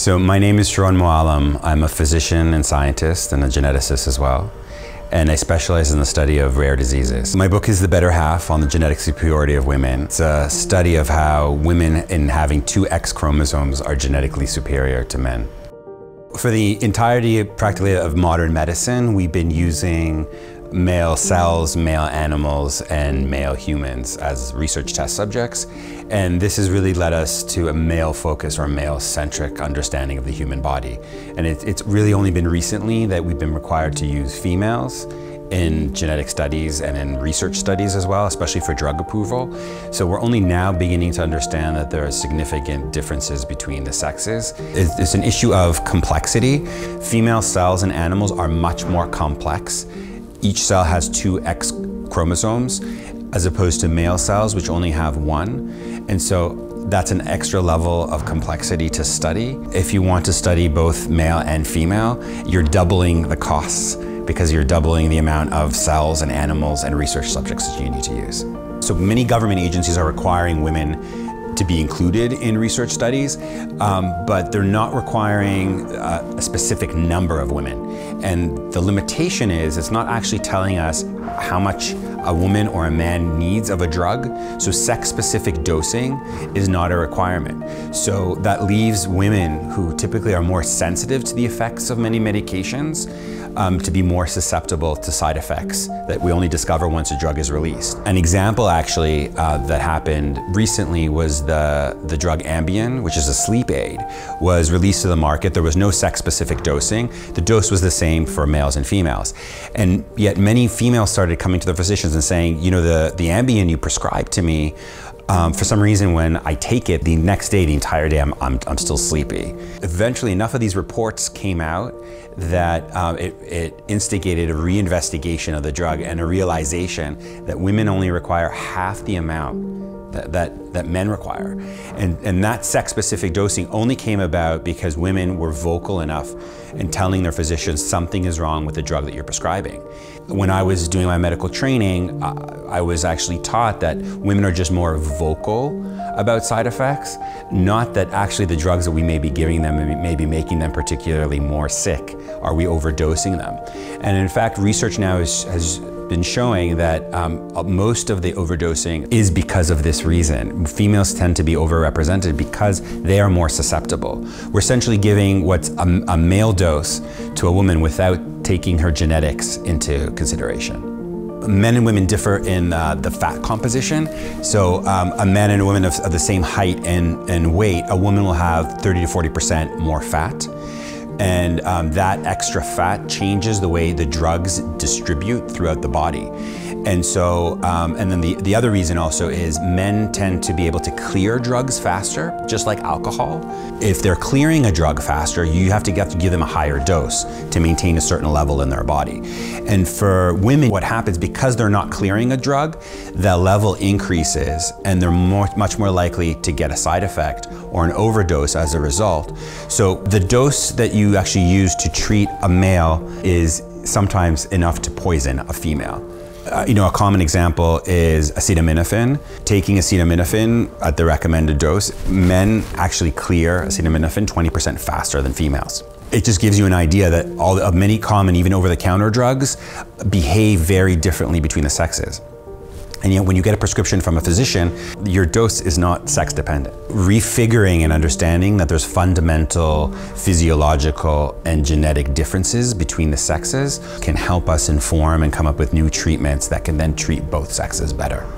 So my name is Sharon Moalem. I'm a physician and scientist and a geneticist as well. And I specialize in the study of rare diseases. My book is The Better Half on the genetic superiority of women. It's a study of how women in having two X chromosomes are genetically superior to men. For the entirety practically of modern medicine, we've been using male cells, male animals, and male humans as research test subjects. And this has really led us to a male focus or male-centric understanding of the human body. And it's really only been recently that we've been required to use females in genetic studies and in research studies as well, especially for drug approval. So we're only now beginning to understand that there are significant differences between the sexes. It's an issue of complexity. Female cells in animals are much more complex. Each cell has two X chromosomes, as opposed to male cells, which only have one. And so that's an extra level of complexity to study. If you want to study both male and female, you're doubling the costs because you're doubling the amount of cells and animals and research subjects that you need to use. So many government agencies are requiring women to be included in research studies, but they're not requiring a specific number of women. And the limitation is it's not actually telling us how much a woman or a man needs of a drug, so sex-specific dosing is not a requirement. So that leaves women, who typically are more sensitive to the effects of many medications, to be more susceptible to side effects that we only discover once a drug is released. An example actually that happened recently was the drug Ambien, which is a sleep aid, was released to the market. There was no sex-specific dosing. The dose was the same for males and females. And yet many females started coming to their physicians and saying, you know, the Ambien you prescribed to me, for some reason when I take it, the next day, the entire day, I'm still sleepy. Eventually, enough of these reports came out that it instigated a reinvestigation of the drug and a realization that women only require half the amount that men require. And that sex-specific dosing only came about because women were vocal enough in telling their physicians something is wrong with the drug that you're prescribing. When I was doing my medical training, I was actually taught that women are just more vocal about side effects, not that actually the drugs that we may be giving them may be making them particularly more sick. Are we overdosing them? And in fact, research now has been showing that most of the overdosing is because of this reason. Females tend to be overrepresented because they are more susceptible. We're essentially giving what's a male dose to a woman without taking her genetics into consideration. Men and women differ in the fat composition. So a man and a woman of the same height and weight, a woman will have 30 to 40% more fat. And that extra fat changes the way the drugs distribute throughout the body. And so, and then the other reason also is men tend to be able to clear drugs faster, just like alcohol. If they're clearing a drug faster, you have to give them a higher dose to maintain a certain level in their body. And for women, what happens, because they're not clearing a drug, the level increases and they're much more likely to get a side effect or an overdose as a result. So the dose that you actually use to treat a male is sometimes enough to poison a female. You know, a common example is acetaminophen. Taking acetaminophen at the recommended dose, men actually clear acetaminophen 20% faster than females. It just gives you an idea that many common, even over-the-counter drugs, behave very differently between the sexes. And yet when you get a prescription from a physician, your dose is not sex dependent. Refiguring and understanding that there's fundamental physiological and genetic differences between the sexes can help us inform and come up with new treatments that can then treat both sexes better.